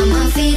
I'm